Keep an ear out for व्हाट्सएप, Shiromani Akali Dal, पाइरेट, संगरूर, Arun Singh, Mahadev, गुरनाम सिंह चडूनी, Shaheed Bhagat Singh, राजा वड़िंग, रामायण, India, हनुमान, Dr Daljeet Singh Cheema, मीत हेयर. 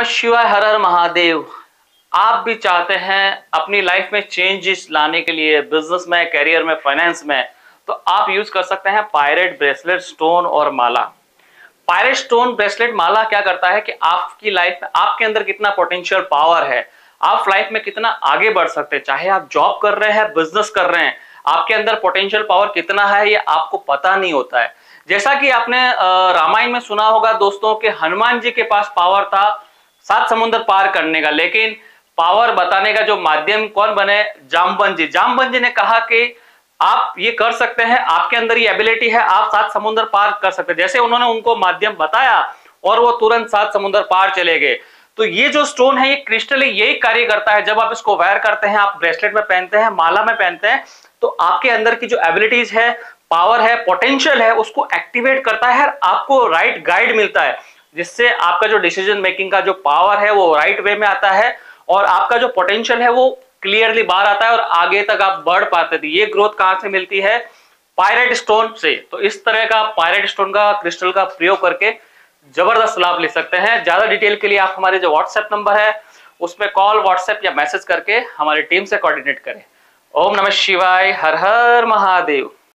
नमः शिवाय, हर हर महादेव। आप भी चाहते हैं अपनी लाइफ में चेंजेस लाने के लिए बिजनेस में, करियर में, फाइनेंस में, तो आप यूज कर सकते हैं पाइरेट ब्रेसलेट, स्टोन और माला। पाइरेट स्टोन ब्रेसलेट माला क्या करता है कि आपकी लाइफ में आपके अंदर कितना पोटेंशियल पावर है, आप लाइफ में कितना आगे बढ़ सकते हैं, चाहे आप जॉब कर रहे हैं, बिजनेस कर रहे हैं, आपके अंदर पोटेंशियल पावर कितना है ये आपको पता नहीं होता है। जैसा कि आपने रामायण में सुना होगा दोस्तों कि हनुमान जी के पास पावर था 7 समुद्र पार करने का, लेकिन पावर बताने का जो माध्यम कौन बने? जांबवंत जी ने कहा कि आप ये कर सकते हैं, आपके अंदर ये एबिलिटी है, आप 7 समुद्र पार कर सकते हैं। जैसे उन्होंने उनको माध्यम बताया और वो तुरंत 7 समुद्र पार चले गए। तो ये जो स्टोन है ये क्रिस्टल यही कार्य करता है। जब आप इसको वायर करते हैं, आप ब्रेसलेट में पहनते हैं, माला में पहनते हैं, तो आपके अंदर की जो एबिलिटीज है, पावर है, पोटेंशियल है, उसको एक्टिवेट करता है। आपको राइट गाइड मिलता है जिससे आपका जो डिसीजन मेकिंग का जो पावर है वो राइट वे में आता है और आपका जो पोटेंशियल है वो क्लियरली बाहर आता है और आगे तक आप बढ़ पाते थे। ये ग्रोथ कहां से मिलती है? पाइरेट स्टोन से। तो इस तरह का पाइरेट स्टोन का क्रिस्टल का प्रयोग करके जबरदस्त लाभ ले सकते हैं। ज्यादा डिटेल के लिए आप हमारे जो व्हाट्सएप नंबर है उसमें कॉल, व्हाट्सएप या मैसेज करके हमारी टीम से कोऑर्डिनेट करें। ओम नमः शिवाय, हर हर महादेव।